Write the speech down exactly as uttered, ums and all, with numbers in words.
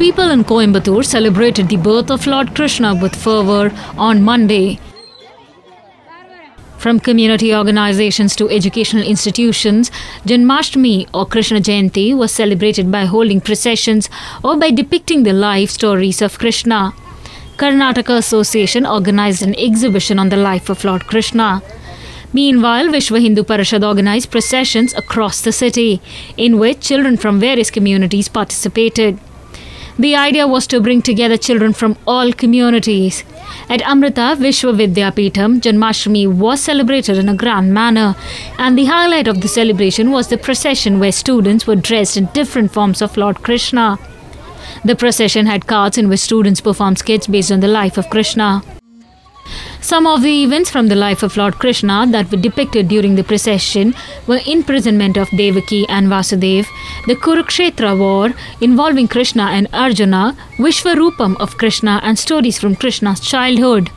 people in Coimbatore celebrated the birth of Lord Krishna with fervour on Monday. From community organizations to educational institutions, Janmashtami or Krishna Jayanti was celebrated by holding processions or by depicting the life stories of Krishna. Karnataka Association organized an exhibition on the life of Lord Krishna. Meanwhile, Vishwa Hindu Parishad organized processions across the city, in which children from various communities participated. The idea was to bring together children from all communities. At Amrita Vishwa Vidya Peetham, Janmashtami was celebrated in a grand manner, and the highlight of the celebration was the procession where students were dressed in different forms of Lord Krishna. The procession had carts in which students performed skits based on the life of Krishna. Some of the events from the life of Lord Krishna that were depicted during the procession were imprisonment of Devaki and Vasudev, the Kurukshetra war involving Krishna and Arjuna, Vishvarupam of Krishna, and stories from Krishna's childhood.